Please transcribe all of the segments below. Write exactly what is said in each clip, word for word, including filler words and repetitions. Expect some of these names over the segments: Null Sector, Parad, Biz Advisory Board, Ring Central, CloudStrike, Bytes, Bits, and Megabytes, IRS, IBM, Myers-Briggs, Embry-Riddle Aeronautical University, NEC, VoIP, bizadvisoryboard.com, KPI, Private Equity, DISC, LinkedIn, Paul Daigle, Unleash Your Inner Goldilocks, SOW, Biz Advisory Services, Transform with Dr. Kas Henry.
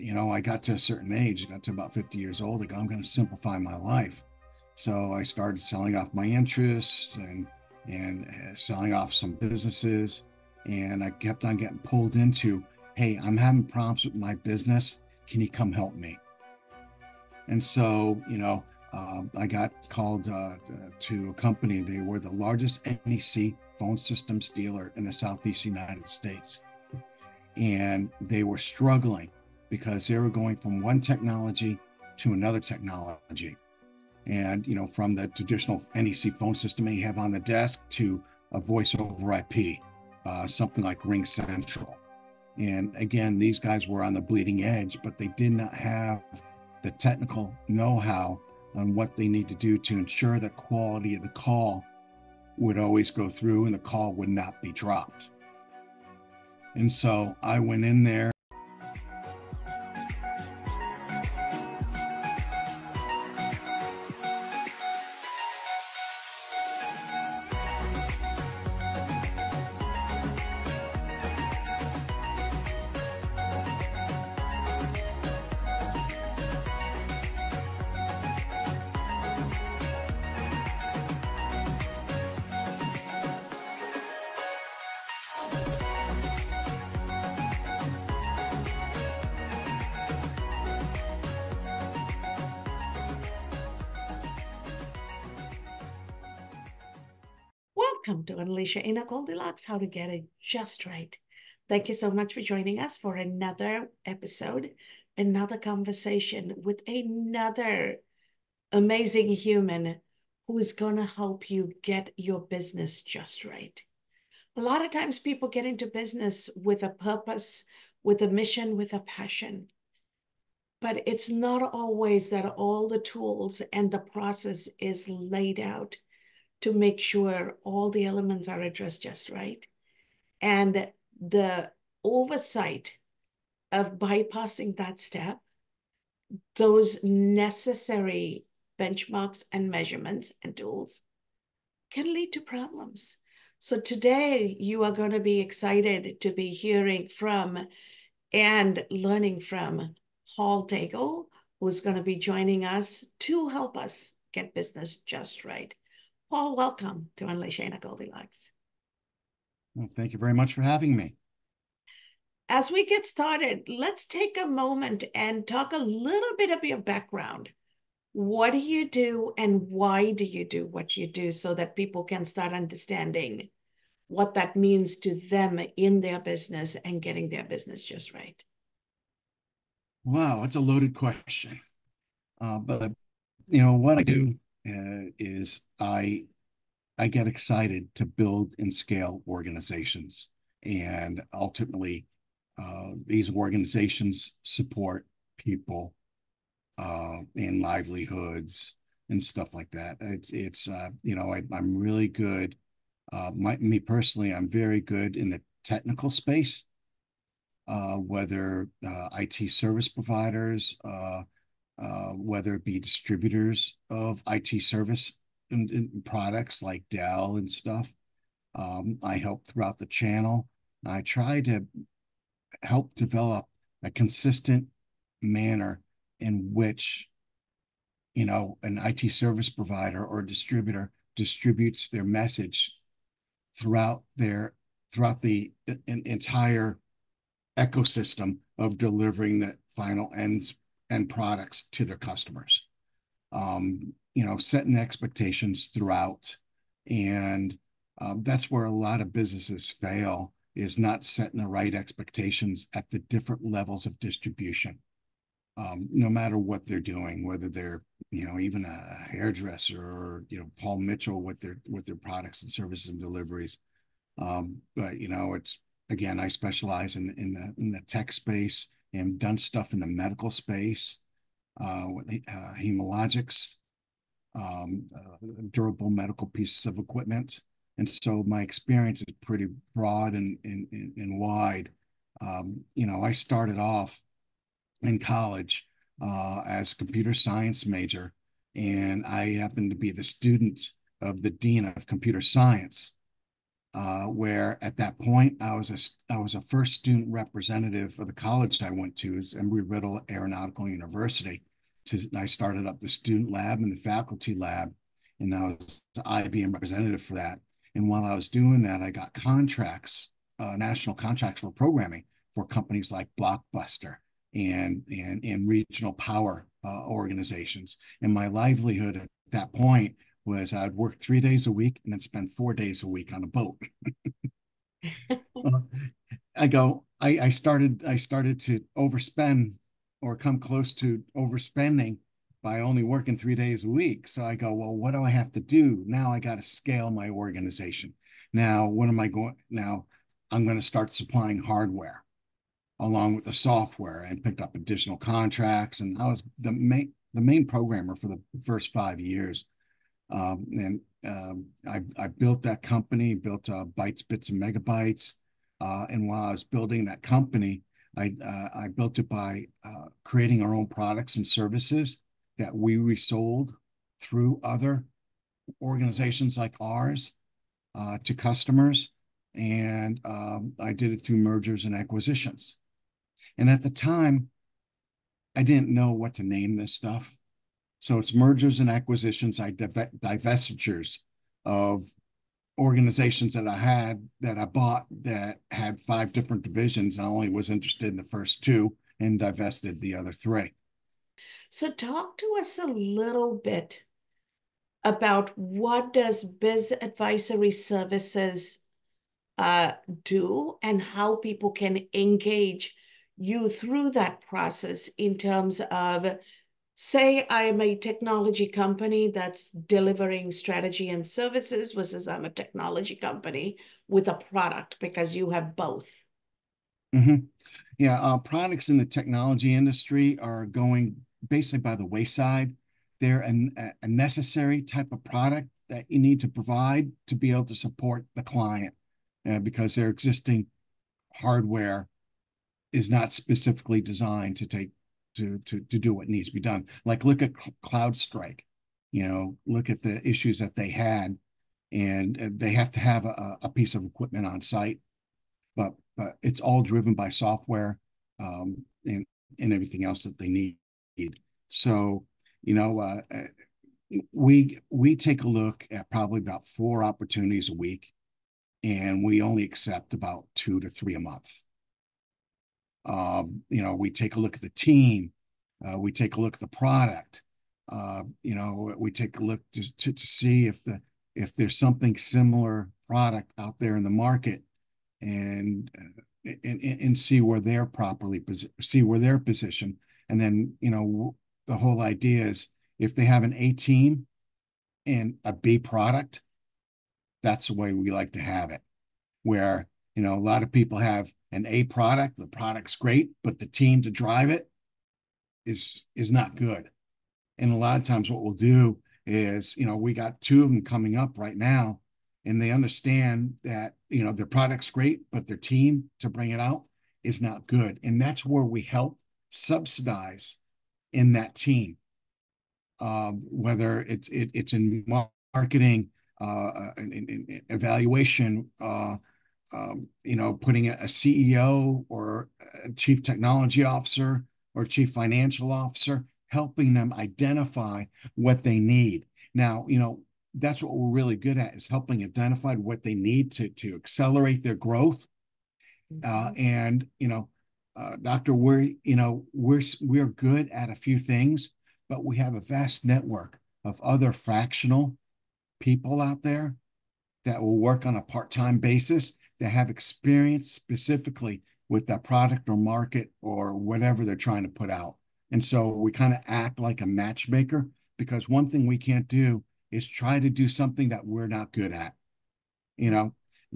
you know, I got to a certain age, got to about fifty years old, I go, I'm going to simplify my life. So I started selling off my interests and and selling off some businesses. And I kept on getting pulled into, hey, I'm having problems with my business. Can you come help me? And so, you know, uh, I got called uh, to a company. They were the largest N E C phone systems dealer in the Southeast United States. And they were struggling because they were going from one technology to another technology. And, you know, from the traditional N E C phone system that you have on the desk to a voice over I P, uh, something like Ring Central. And again, these guys were on the bleeding edge, but they did not have the technical know-how on what they need to do to ensure the quality of the call would always go through and the call would not be dropped. And so I went in there. Welcome to Unleash Your Inner Goldilocks, how to get it just right. Thank you so much for joining us for another episode, another conversation with another amazing human who's going to help you get your business just right. A lot of times people get into business with a purpose, with a mission, with a passion. But it's not always that all the tools and the process is laid out to make sure all the elements are addressed just right. And the oversight of bypassing that step, those necessary benchmarks and measurements and tools can lead to problems. So today you are going to be excited to be hearing from and learning from Paul Daigle, who's going to be joining us to help us get business just right. Paul, welcome to Unleash Your Inner Goldilocks. Well, thank you very much for having me. As we get started, let's take a moment and talk a little bit about your background. What do you do and why do you do what you do so that people can start understanding what that means to them in their business and getting their business just right? Wow, that's a loaded question. Uh, but, you know, what I do Uh, is I I get excited to build and scale organizations, and ultimately uh, these organizations support people uh, in livelihoods and stuff like that. It's, it's uh, you know I, I'm really good. Uh, my, me personally, I'm very good in the technical space, uh, whether uh, I T service providers. Uh, Uh, whether it be distributors of I T service and, and products like Dell and stuff. Um, I help throughout the channel. I try to help develop a consistent manner in which, you know, an I T service provider or distributor distributes their message throughout their, throughout the an entire ecosystem of delivering the final ends and products to their customers, um, you know, setting expectations throughout. And um, that's where a lot of businesses fail, is not setting the right expectations at the different levels of distribution, um, no matter what they're doing, whether they're, you know, even a hairdresser or, you know, Paul Mitchell with their, with their products and services and deliveries. Um, but, you know, it's, again, I specialize in, in, the, in the tech space, and done stuff in the medical space, uh, with uh, hemologics, um, uh, durable medical pieces of equipment. And so my experience is pretty broad and, and, and wide. Um, you know, I started off in college uh, as a computer science major, and I happened to be the student of the dean of computer science. uh, where at that point I was a I was a first student representative for the college that I went to, is Embry-Riddle Aeronautical University. To, I started up the student lab and the faculty lab, and I was the I B M representative for that. And while I was doing that, I got contracts, uh, national contracts for programming for companies like Blockbuster and and and regional power uh, organizations. And my livelihood at that point was I'd work three days a week and then spend four days a week on a boat. uh, I go, I, I started, I started to overspend or come close to overspending by only working three days a week. So I go, well, what do I have to do? Now I got to scale my organization. Now, what am I going? Now I'm going to start supplying hardware along with the software, and picked up additional contracts. And I was the main, the main programmer for the first five years. Um, and um, I, I built that company, built uh, Bytes, Bits, and Megabytes. Uh, and while I was building that company, I, uh, I built it by uh, creating our own products and services that we resold through other organizations like ours uh, to customers. And um, I did it through mergers and acquisitions. And at the time, I didn't know what to name this stuff. So it's mergers and acquisitions. I divestitures of organizations that I had, that I bought, that had five different divisions. I only was interested in the first two and divested the other three. So talk to us a little bit about what does Biz Advisory Services uh, do, and how people can engage you through that process in terms of, say I'm a technology company that's delivering strategy and services versus I'm a technology company with a product, because you have both. Mm-hmm. Yeah, uh, products in the technology industry are going basically by the wayside. They're an, a necessary type of product that you need to provide to be able to support the client uh, because their existing hardware is not specifically designed to take To, to, to do what needs to be done. Like look at CloudStrike, you know, look at the issues that they had, and they have to have a, a piece of equipment on site, but, but it's all driven by software um, and, and everything else that they need. So, you know, uh, we, we take a look at probably about four opportunities a week, and we only accept about two to three a month. Um, you know, we take a look at the team, uh, we take a look at the product, uh, you know, we take a look to, to, to see if the, if there's something similar product out there in the market, and, and, and see where they're properly, see where they're positioned. And then, you know, the whole idea is if they have an A team and a B product, that's the way we like to have it, where, you know, a lot of people have an A product, the product's great, but the team to drive it is is not good. And a lot of times what we'll do is, you know, we got two of them coming up right now, and they understand that, you know, their product's great, but their team to bring it out is not good. And that's where we help subsidize in that team, um, whether it's, it, it's in marketing, uh, in, in, in evaluation, uh, Um, you know, putting a C E O or a chief technology officer or chief financial officer, helping them identify what they need. Now, you know, that's what we're really good at, is helping identify what they need to, to accelerate their growth. Uh, and, you know, uh, Doctor, we're, you know, we're, we're good at a few things, but we have a vast network of other fractional people out there that will work on a part-time basis, that have experience specifically with that product or market or whatever they're trying to put out. And so we kind of act like a matchmaker, because one thing we can't do is try to do something that we're not good at. You know,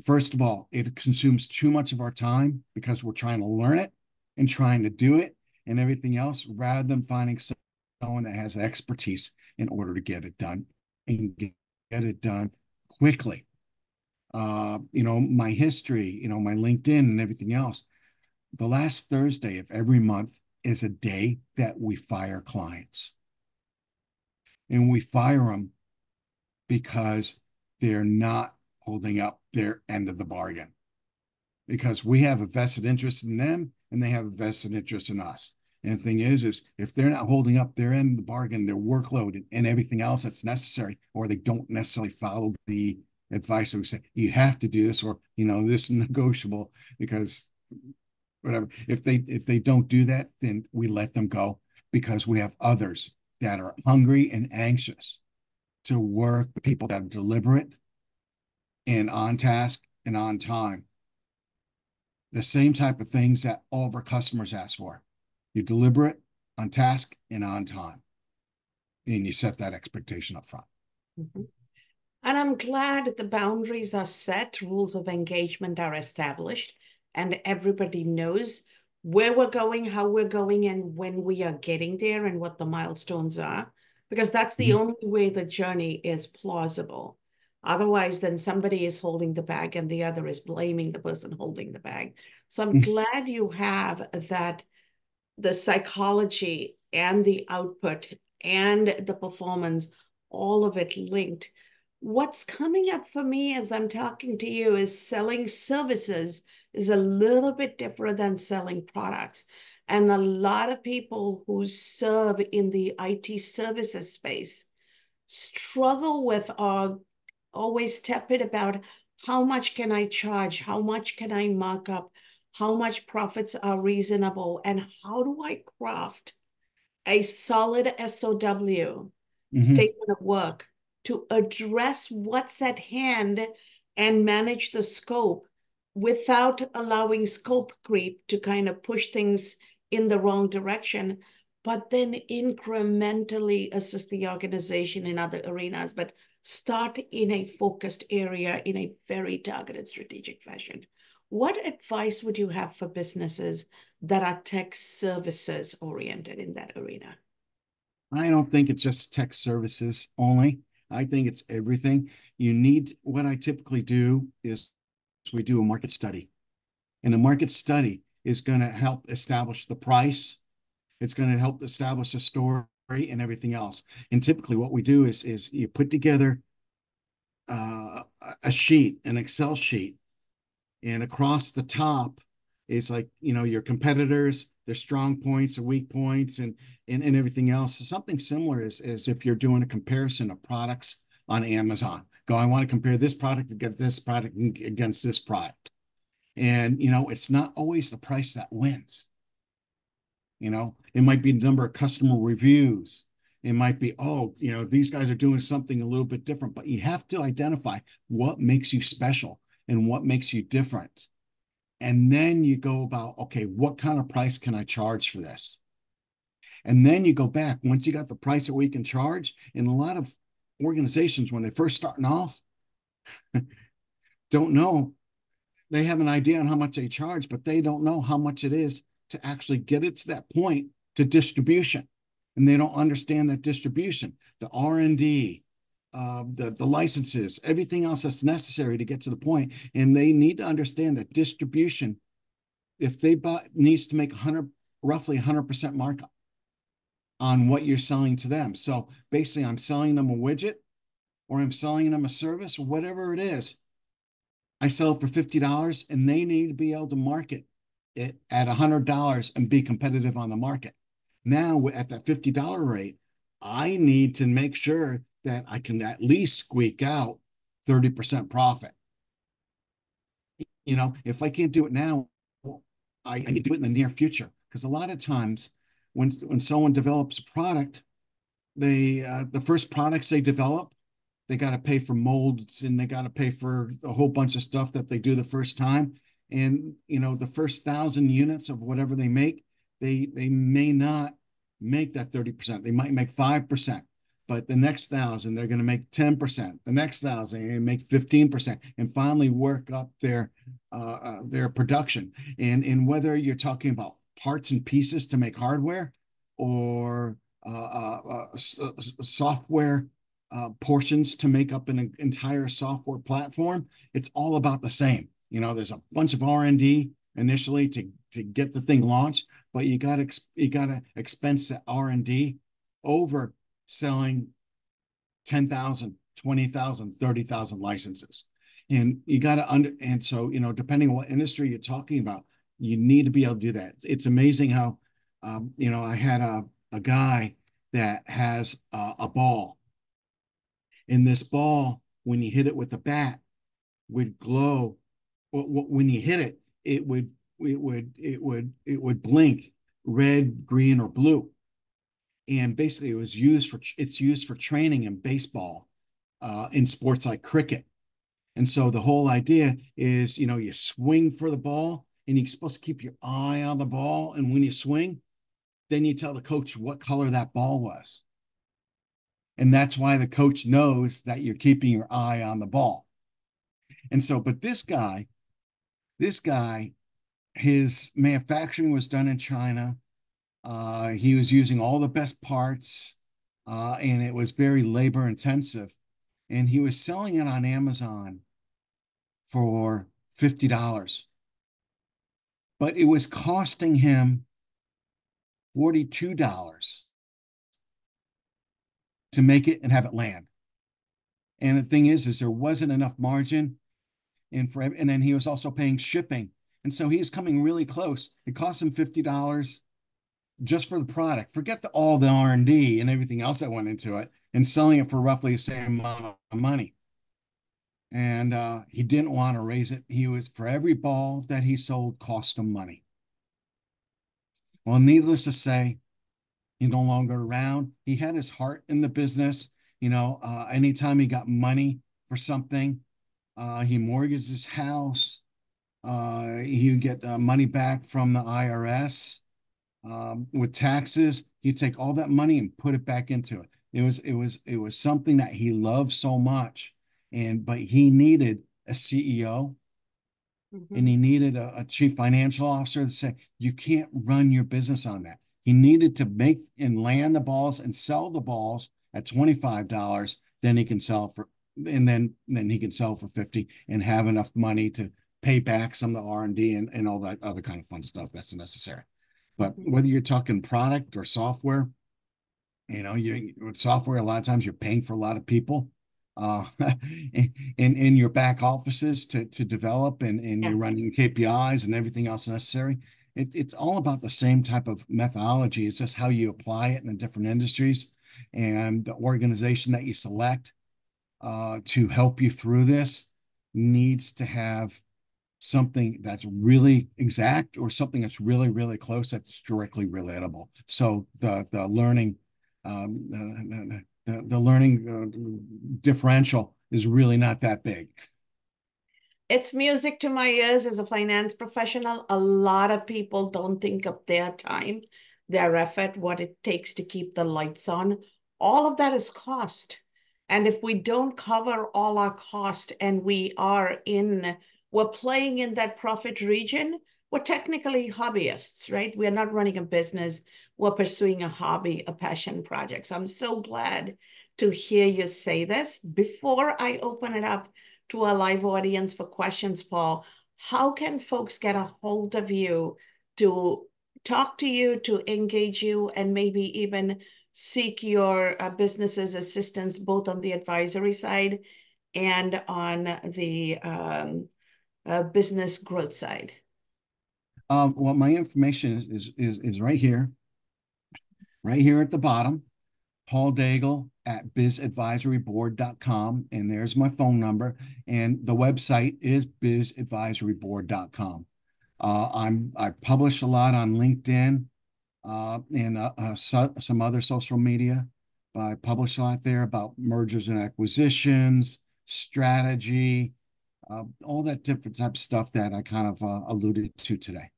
first of all, it consumes too much of our time because we're trying to learn it and trying to do it and everything else, rather than finding someone that has expertise in order to get it done and get it done quickly. Uh, you know, my history, you know, my LinkedIn and everything else. The last Thursday of every month is a day that we fire clients. And we fire them because they're not holding up their end of the bargain, because we have a vested interest in them and they have a vested interest in us. And the thing is, is if they're not holding up their end of the bargain, their workload and, and everything else that's necessary, or they don't necessarily follow the advice that we say, you have to do this, or, you know, this is negotiable because whatever. If they, if they don't do that, then we let them go, because we have others that are hungry and anxious to work with people that are deliberate and on task and on time. The same type of things that all of our customers ask for. You're deliberate, on task, and on time. And you set that expectation up front. Mm-hmm. And I'm glad the boundaries are set, rules of engagement are established, and everybody knows where we're going, how we're going, and when we are getting there, and what the milestones are, because that's the mm-hmm. only way the journey is plausible. Otherwise, then somebody is holding the bag and the other is blaming the person holding the bag. So I'm mm-hmm. glad you have that, the psychology and the output and the performance, all of it linked. What's coming up for me as I'm talking to you is selling services is a little bit different than selling products. And a lot of people who serve in the I T services space struggle with our always tepid about how much can I charge? How much can I mark up? How much profits are reasonable? And how do I craft a solid S O W, mm-hmm. statement of work, to address what's at hand and manage the scope without allowing scope creep to kind of push things in the wrong direction, but then incrementally assist the organization in other arenas, but start in a focused area in a very targeted strategic fashion. What advice would you have for businesses that are tech services oriented in that arena? I don't think it's just tech services only. I think it's everything. You need, what I typically do is we do a market study. And a market study is going to help establish the price. It's going to help establish the story and everything else. And typically what we do is, is you put together uh, a sheet, an Excel sheet, and across the top is like, you know, your competitors, their strong points, their weak points, and, and, and everything else. So something similar is, is if you're doing a comparison of products on Amazon. Go, I want to compare this product against this product against this product. And, you know, it's not always the price that wins. You know, it might be the number of customer reviews. It might be, oh, you know, these guys are doing something a little bit different, but you have to identify what makes you special and what makes you different. And then you go about, okay, what kind of price can I charge for this? And then you go back, once you got the price that we can charge, and a lot of organizations, when they're first starting off, don't know, they have an idea on how much they charge, but they don't know how much it is to actually get it to that point to distribution. And they don't understand that distribution, the R and D, uh, the, the licenses, everything else that's necessary to get to the point. And they need to understand that distribution, if they buy, needs to make one hundred, roughly one hundred percent markup on what you're selling to them. So basically, I'm selling them a widget, or I'm selling them a service, or whatever it is. I sell for fifty dollars, and they need to be able to market it at one hundred dollars and be competitive on the market. Now, at that fifty dollar rate, I need to make sure that I can at least squeak out thirty percent profit. You know, if I can't do it now, I can do it in the near future. Because a lot of times, When, when someone develops a product, they uh, the first products they develop, they got to pay for molds, and they got to pay for a whole bunch of stuff that they do the first time. And, you know, the first thousand units of whatever they make, they, they may not make that thirty percent. They might make five percent, but the next thousand, they're going to make ten percent. The next thousand, they're going to make fifteen percent, and finally work up their, uh, uh, their production. And, and whether you're talking about parts and pieces to make hardware, or uh, uh, uh, s- software uh, portions to make up an entire software platform, it's all about the same. You know, there's a bunch of R and D initially to, to get the thing launched, but you got ex- you got to expense that R and D over selling ten thousand, twenty thousand, thirty thousand licenses. And you got to under, and so, you know, depending on what industry you're talking about, you need to be able to do that. It's amazing how, um, you know, I had a, a guy that has a, a ball. And this ball, when you hit it with a bat, would glow. When you hit it, it would, it would, it would, it would blink red, green, or blue. And basically it was used for, it's used for training in baseball, uh, in sports like cricket. And so the whole idea is, you know, you swing for the ball and you're supposed to keep your eye on the ball. And when you swing, then you tell the coach what color that ball was. And that's why the coach knows that you're keeping your eye on the ball. And so, but this guy, this guy, his manufacturing was done in China. Uh, he was using all the best parts, uh, and it was very labor intensive. And he was selling it on Amazon for fifty dollars. But it was costing him forty-two dollars to make it and have it land. And the thing is, is there wasn't enough margin. And, for, and then he was also paying shipping. And so he's coming really close. It cost him fifty dollars just for the product. Forget the, all the R and D and everything else that went into it, and selling it for roughly the same amount of money. And uh, he didn't want to raise it. He was, for every ball that he sold, cost him money. Well, needless to say, he's no longer around. He had his heart in the business. You know, uh, anytime he got money for something, uh, he mortgaged his house. Uh, he would get uh, money back from the I R S um, with taxes. He'd take all that money and put it back into it. It was, it was, it was something that he loved so much. And, but he needed a C E O, mm-hmm. and he needed a, a chief financial officer to say, you can't run your business on that. He needed to make and land the balls and sell the balls at twenty-five dollars. Then he can sell for, and then, then he can sell for fifty and have enough money to pay back some of the R and D and, and all that other kind of fun stuff that's necessary. But whether you're talking product or software, you know, you, with software, a lot of times you're paying for a lot of people uh, in, in your back offices to, to develop, and, and yeah. you're running K P Is and everything else necessary. It, it's all about the same type of methodology. It's just how you apply it in the different industries and the organization that you select uh, to help you through this needs to have something that's really exact or something that's really, really close that's directly relatable. So the, the learning um, the, the, the learning uh, differential is really not that big. It's music to my ears as a finance professional. A lot of people don't think of their time, their effort, what it takes to keep the lights on. All of that is cost. And if we don't cover all our cost and we are in, we're playing in that profit region, we're technically hobbyists, right? We're not running a business. We're pursuing a hobby, a passion project. So I'm so glad to hear you say this. Before I open it up to our live audience for questions, Paul, how can folks get a hold of you to talk to you, to engage you, and maybe even seek your uh, business's assistance, both on the advisory side and on the um, uh, business growth side? Um, well, my information is, is, is, is right here, right here at the bottom. Paul Daigle at biz advisory board dot com, and there's my phone number, and the website is biz advisory board dot com. Uh, I'm I publish a lot on LinkedIn uh, and uh, uh, so, some other social media. But I publish a lot there about mergers and acquisitions, strategy, uh, all that different type of stuff that I kind of uh, alluded to today.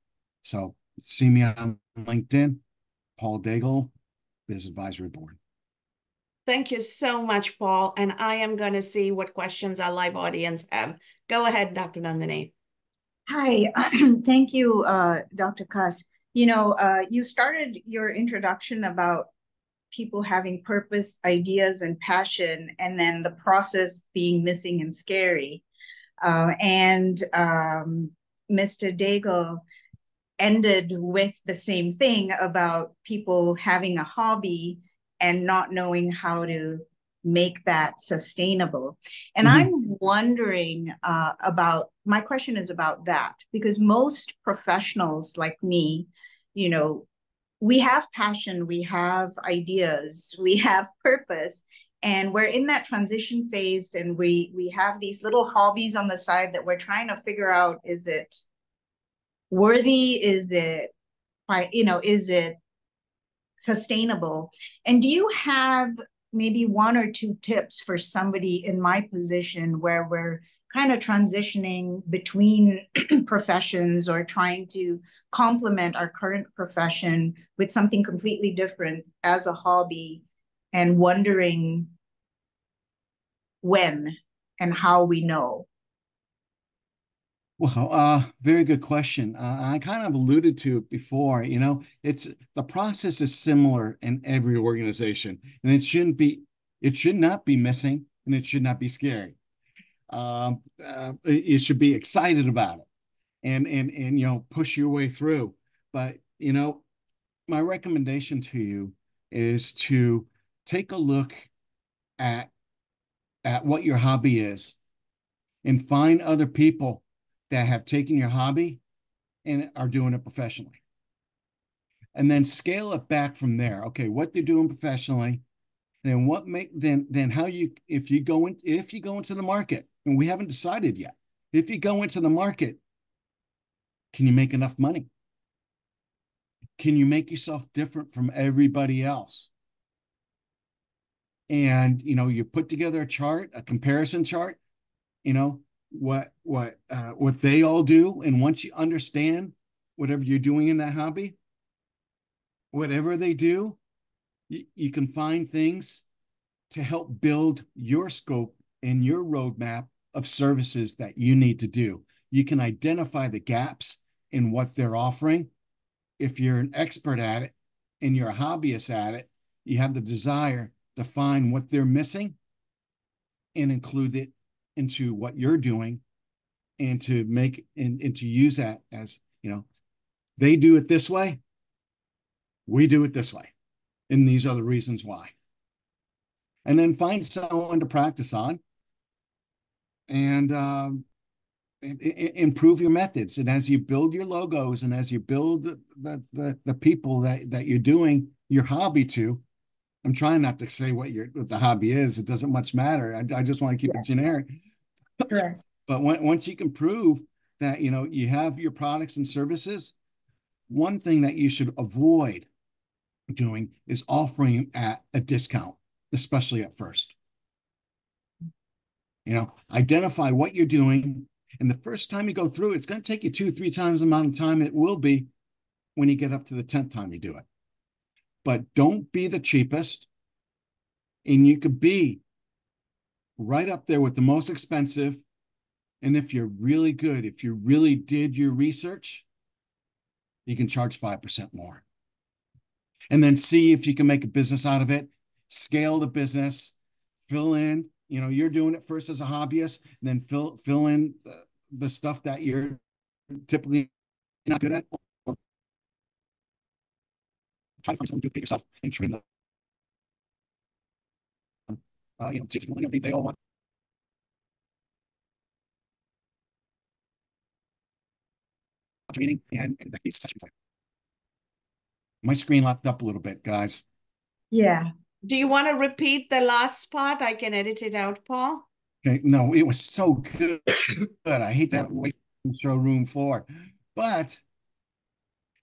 So see me on LinkedIn, Paul Daigle, Biz Advisory Board. Thank you so much, Paul. And I am going to see what questions our live audience have. Go ahead, Doctor Nandini. Hi. Thank you, uh, Doctor Kas. You know, uh, you started your introduction about people having purpose, ideas, and passion, and then the process being missing and scary. Uh, and um, Mister Daigle ended with the same thing about people having a hobby and not knowing how to make that sustainable. And mm-hmm. I'm wondering uh, about, my question is about that, because most professionals like me, you know, we have passion, we have ideas, we have purpose, and we're in that transition phase, and we we have these little hobbies on the side that we're trying to figure out, is it worthy, is it, you know, is it sustainable? And do you have maybe one or two tips for somebody in my position where we're kind of transitioning between professions or trying to complement our current profession with something completely different as a hobby, and wondering when and how we know? Well, uh, very good question. Uh, I kind of alluded to it before. You know, it's the process is similar in every organization, and it shouldn't be, it should not be missing, and it should not be scary. Um, uh, you should be excited about it, and and and you know, push your way through. But you know, my recommendation to you is to take a look at at what your hobby is, and find other people that have taken your hobby and are doing it professionally. And then scale it back from there. Okay, what they're doing professionally, then what make then then how you if you go in if you go into the market, and we haven't decided yet. If you go into the market, can you make enough money? Can you make yourself different from everybody else? And you know, you put together a chart, a comparison chart, you know, what what uh, what they all do, and once you understand whatever you're doing in that hobby, whatever they do, you, you can find things to help build your scope and your roadmap of services that you need to do. You can identify the gaps in what they're offering. If you're an expert at it and you're a hobbyist at it, you have the desire to find what they're missing and include it into what you're doing, and to make and, and to use that as, you know, they do it this way, we do it this way, and these are the reasons why. And then find someone to practice on, and um, and, and improve your methods. And as you build your logos, and as you build the the, the people that that you're doing your hobby to, I'm trying not to say what your what the hobby is. It doesn't much matter. I, I just want to keep yeah. it generic. Sure. But when, once you can prove that, you know, you have your products and services, one thing that you should avoid doing is offering at a discount, especially at first. You know, identify what you're doing. And the first time you go through, it's going to take you two, three times the amount of time it will be when you get up to the tenth time you do it. But don't be the cheapest, and you could be right up there with the most expensive. And if you're really good, if you really did your research, you can charge five percent more. And then see if you can make a business out of it, scale the business, fill in, you know, you're doing it first as a hobbyist, and then fill, fill in the, the stuff that you're typically not good at. Try to find someone to do it yourself and train them. Uh, you know, teach people they all want. Training and, and that session. My screen locked up a little bit, guys. Yeah. Do you want to repeat the last part? I can edit it out, Paul. Okay. No, it was so good. But I hate that waste showroom floor. But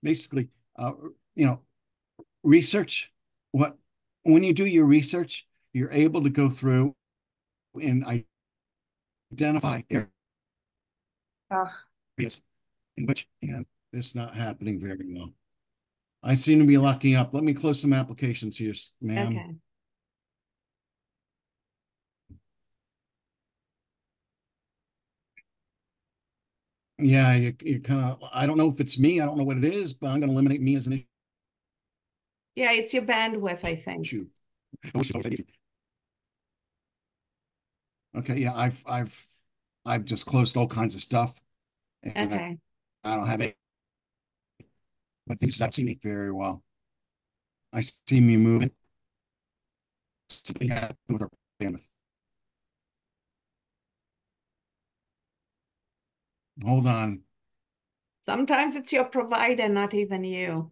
basically, uh, you know, research. What when you do your research, you're able to go through and identify areas oh. in which and it's not happening very well. I seem to be locking up. Let me close some applications here, ma'am. Okay. Yeah, you you kind of. I don't know if it's me. I don't know what it is, but I'm going to eliminate me as an issue. Yeah, it's your bandwidth, I think. Okay, yeah, I've I've I've just closed all kinds of stuff. And okay. I, I don't have it. But things that see me very well. I see me moving. Something happened with our understand. Hold on. Sometimes it's your provider, not even you.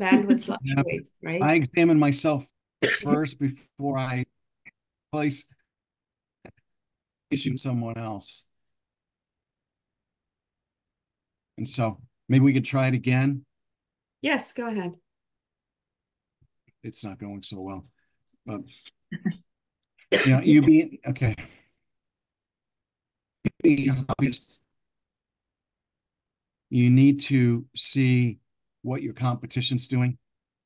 Bandwidth fluctuates, right? I examine myself first before I place issue someone else. And so maybe we could try it again. Yes, go ahead. It's not going so well, but you know, you being okay. You need to see what your competition's doing.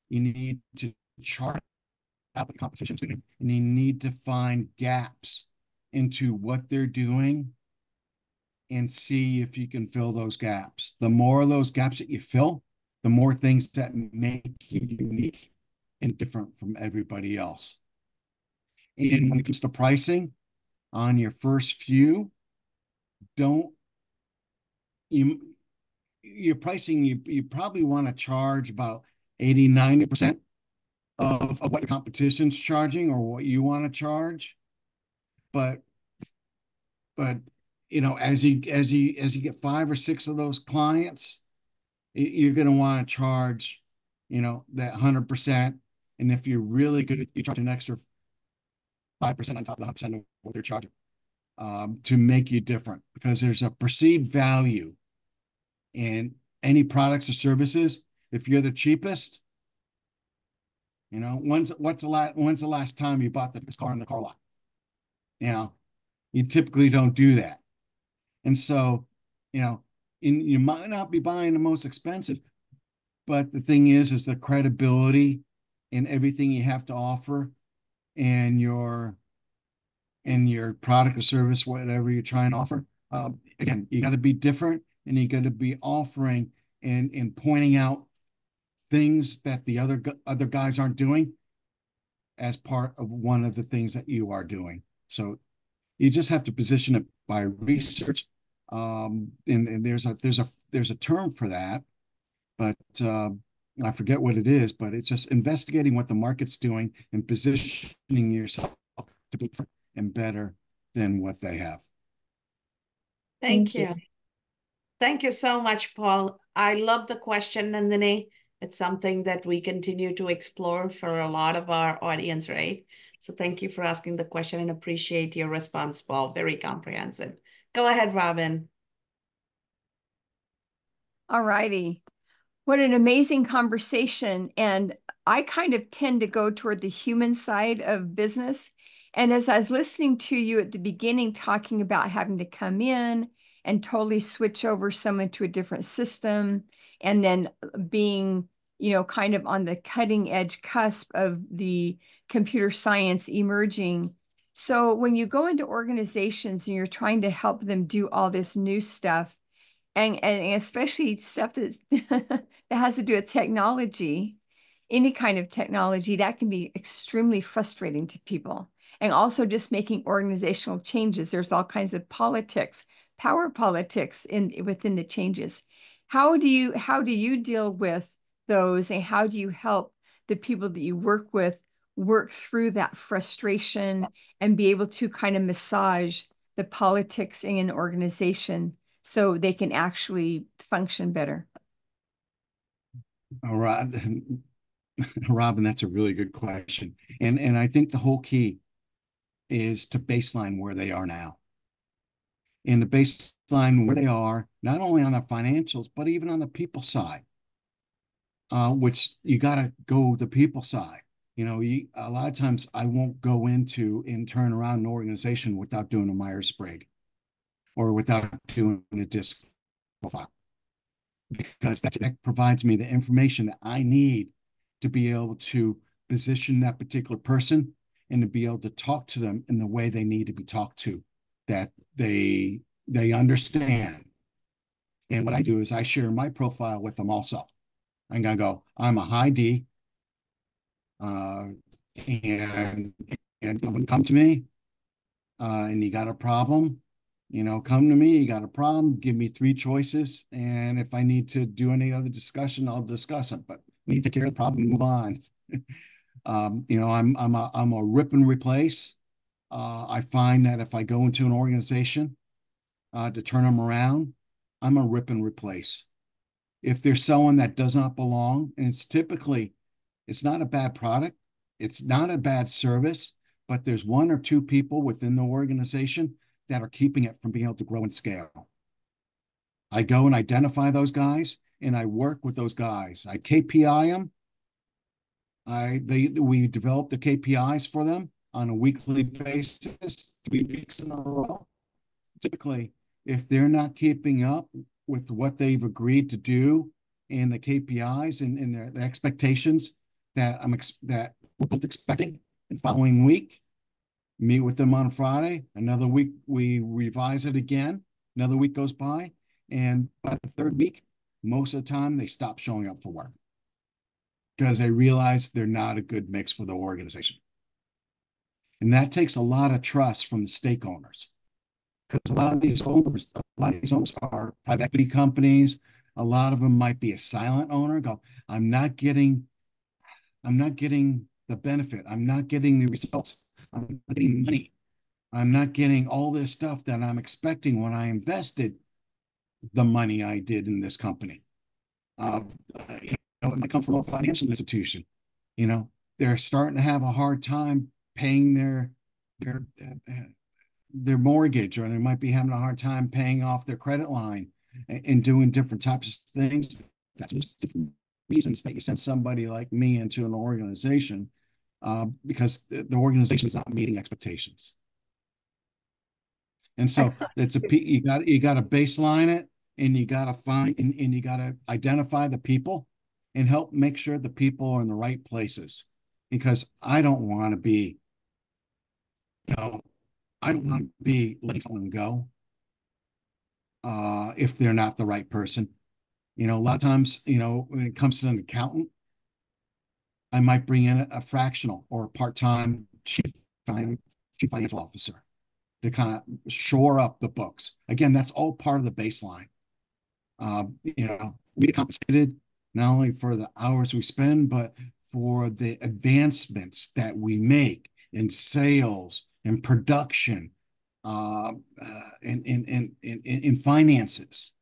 You need to chart out what the competition's doing, and you need to find gaps into what they're doing and see if you can fill those gaps. The more of those gaps that you fill, the more things that make you unique and different from everybody else. And when it comes to pricing, on your first few, don't, you, your pricing, you, you probably want to charge about eighty, ninety percent of, of what your competition's charging or what you want to charge. But, but, you know, as you, as you, as you get five or six of those clients, you're going to want to charge, you know, that one hundred percent. And if you're really good, you charge an extra five percent on top of the one hundred percent of what they're charging um, to make you different, because there's a perceived value in any products or services. If you're the cheapest, you know, when's, what's the last, when's the last time you bought the best car in the car lot? You know, you typically don't do that. And so, you know, in, you might not be buying the most expensive, but the thing is, is the credibility in everything you have to offer and your, and your product or service, whatever you're trying to offer. Uh, again, you got to be different, and you got to be offering and, and pointing out things that the other, other guys aren't doing as part of one of the things that you are doing. So you just have to position it by research. Um, and, and there's a, there's a, there's a term for that, but, uh, I forget what it is, but it's just investigating what the market's doing and positioning yourself to be different and better than what they have. Thank you. Thank you so much, Paul. I love the question, Nandini. It's something that we continue to explore for a lot of our audience, right? So thank you for asking the question and appreciate your response, Paul. Very comprehensive. Go ahead, Robin. All righty. What an amazing conversation. And I kind of tend to go toward the human side of business. And as I was listening to you at the beginning, talking about having to come in and totally switch over someone to a different system, and then being, you know, kind of on the cutting edge cusp of the computer science emerging. So when you go into organizations and you're trying to help them do all this new stuff, and, and especially stuff that's, that has to do with technology, any kind of technology, that can be extremely frustrating to people. And also just making organizational changes. There's all kinds of politics, power politics in within the changes. How do you, how do you deal with those, and how do you help the people that you work with work through that frustration and be able to kind of massage the politics in an organization so they can actually function better? All right, Robin, that's a really good question. And, and I think the whole key is to baseline where they are now. And the baseline where they are, not only on the financials, but even on the people side, uh, which you got to go the people side. You know, you, a lot of times I won't go into and turn around an organization without doing a Myers-Briggs or without doing a DISC profile, because that, that provides me the information that I need to be able to position that particular person and to be able to talk to them in the way they need to be talked to, that they, they understand. And what I do is I share my profile with them also. I'm going to go, I'm a high D. Uh, and, and when come to me uh, and you got a problem, you know, come to me, you got a problem, give me three choices. And if I need to do any other discussion, I'll discuss it, but we need to take care of the problem and move on. um, you know, I'm, I'm, a, I'm a rip and replace. Uh, I find that if I go into an organization uh, to turn them around, I'm a rip and replace. If there's someone that does not belong, and it's typically, it's not a bad product, it's not a bad service, but there's one or two people within the organization that are keeping it from being able to grow and scale. I go and identify those guys, and I work with those guys. I K P I them. I they we develop the K P Is for them on a weekly basis, three weeks in a row. Typically, if they're not keeping up with what they've agreed to do and the K P Is and, and their the expectations that I'm ex that we're both expecting, the following week, meet with them on Friday. Another week, we revise it again. Another week goes by, and by the third week, most of the time, they stop showing up for work because they realize they're not a good mix for the organization. And that takes a lot of trust from the stakeholders, because a lot of these owners, a lot of these owners are private equity companies. A lot of them might be a silent owner. Go, I'm not getting, I'm not getting the benefit. I'm not getting the results. I'm not getting money. I'm not getting all this stuff that I'm expecting when I invested the money I did in this company. Uh, you know, I come from a financial institution. You know, they're starting to have a hard time paying their their their mortgage, or they might be having a hard time paying off their credit line and, and doing different types of things. That's just different reasons that you send somebody like me into an organization, uh, because the, the organization is not meeting expectations. And so it's a you got you got to baseline it, and you got to find and, and you got to identify the people and help make sure the people are in the right places, because I don't want to be, you know, I don't want to be letting someone go uh, if they're not the right person. You know, a lot of times, you know, when it comes to an accountant, I might bring in a fractional or a part-time chief, chief financial officer to kind of shore up the books. Again, that's all part of the baseline. Uh, you know, we get compensated not only for the hours we spend, but for the advancements that we make in sales and production uh, uh, and, and, and, and, and in finances.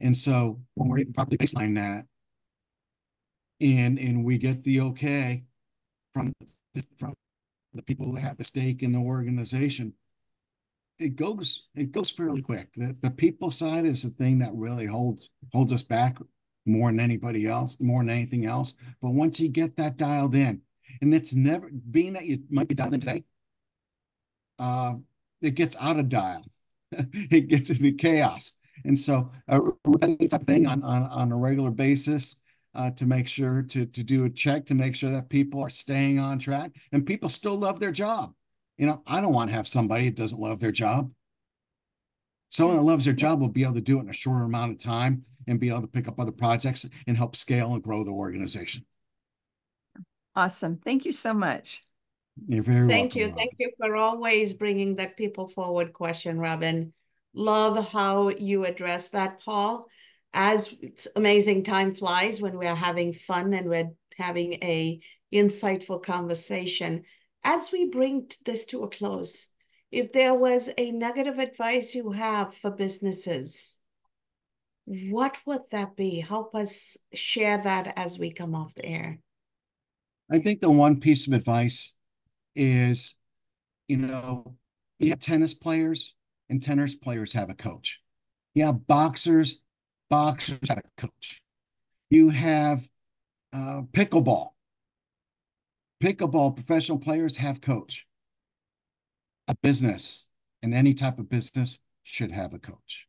And so when we're properly baseline that, and and we get the okay from the, from the people that have the stake in the organization, it goes it goes fairly quick. The, the people side is the thing that really holds holds us back more than anybody else, more than anything else. But once you get that dialed in, and it's never being that you might be dialed in today, uh, it gets out of dial. It gets into chaos. And so a repetitive type of thing on, on, on a regular basis uh, to make sure to, to do a check, to make sure that people are staying on track and people still love their job. You know, I don't want to have somebody that doesn't love their job. Someone that loves their job will be able to do it in a shorter amount of time and be able to pick up other projects and help scale and grow the organization. Awesome. Thank you so much. You're very Thank welcome, you. Robin. Thank you for always bringing that people forward question, Robin. Love how you address that, Paul. As it's amazing, time flies when we're having fun and we're having a insightful conversation. As we bring this to a close, if there was a negative advice you have for businesses, what would that be? Help us share that as we come off the air. I think the one piece of advice is, you know, you have tennis players, and tennis players have a coach. You have boxers, boxers have a coach. You have uh, pickleball. Pickleball professional players have coach. A business, and any type of business, should have a coach.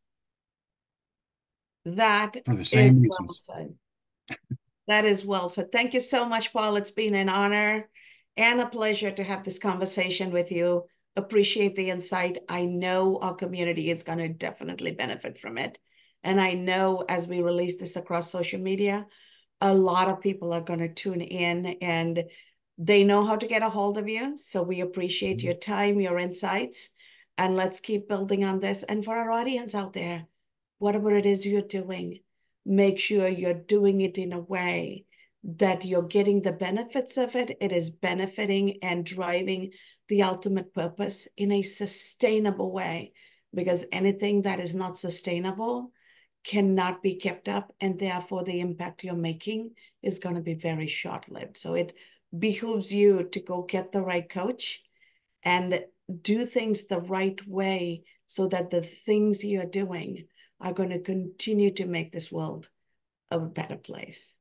That for the same reasons. Well said. That is well said. Thank you so much, Paul. It's been an honor and a pleasure to have this conversation with you. Appreciate the insight. I know our community is going to definitely benefit from it. And I know as we release this across social media, a lot of people are going to tune in and they know how to get a hold of you. So we appreciate your time, your insights, and let's keep building on this. And for our audience out there, whatever it is you're doing, make sure you're doing it in a way that you're getting the benefits of it. It is benefiting and driving the ultimate purpose in a sustainable way, because anything that is not sustainable cannot be kept up, and therefore the impact you're making is going to be very short-lived. So it behooves you to go get the right coach and do things the right way so that the things you're doing are going to continue to make this world a better place.